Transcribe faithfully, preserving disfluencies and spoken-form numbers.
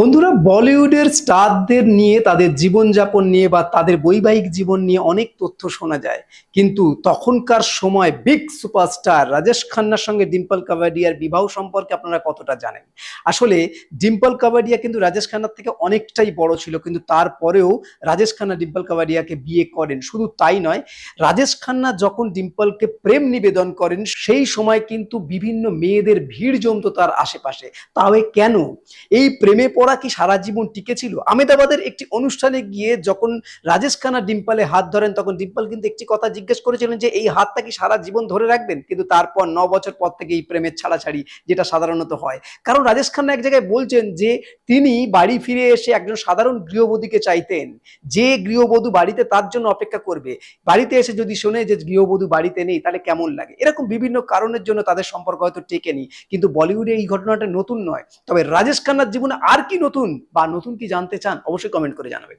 বন্ধুরা, বলিউডের স্টারদের নিয়ে তাদের জীবনযাপন নিয়ে বা তাদের বৈবাহিক জীবন নিয়ে অনেক তথ্য শোনা যায়, কিন্তু তখনকার সময় বিগ সুপারস্টার রাজেশ খান্নার সঙ্গে ডিম্পল কাপাডিয়ার বিবাহ সম্পর্কে আপনারা কতটা জানেন? আসলে ডিম্পল কাপাডিয়া কিন্তু রাজেশ খান্নার থেকে অনেকটাই বড় ছিল, কিন্তু তারপরেও রাজেশ খান্না ডিম্পল কাপাডিয়াকে বিয়ে করেন। শুধু তাই নয়, রাজেশ খান্না যখন ডিম্পলকে প্রেম নিবেদন করেন সেই সময় কিন্তু বিভিন্ন মেয়েদের ভিড় জমতো তার আশেপাশে। তাহলে কেন এই প্রেমে পড়া কি সারা জীবন টিকে ছিল? আহমেদাবাদের একটি অনুষ্ঠানে গিয়ে যখন রাজেশ খান্না ডিম্পলে হাত ধরেন তখন ডিম্পল কিন্তু একটি কথা জিজ্ঞেস করেছিলেন যে এই হাতটা কি সারা জীবন ধরে রাখবেন, কিন্তু তারপর ন বছর পর থেকে এই প্রেমের ছাড়াছাড়ি যেটা সাধারণত হয়। কারণ রাজেশ খান্না এক জায়গায় বলছেন যে তিনি বাড়ি ফিরে এসে একজন সাধারণ গৃহবধূকে চাইতেন, যে গৃহবধূ বাড়িতে তার জন্য অপেক্ষা করবে। বাড়িতে এসে যদি শোনে যে গৃহবধূ বাড়িতে নেই তাহলে কেমন লাগে। এরকম বিভিন্ন কারণের জন্য তাদের সম্পর্ক হয়তো টেকেনি, কিন্তু বলিউডে এই ঘটনাটা নতুন নয়। তবে রাজেশ খান্নার জীবনে আর কি নতুন বা নতুন কি জানতে চান অবশ্যই কমেন্ট করে জানাবেন।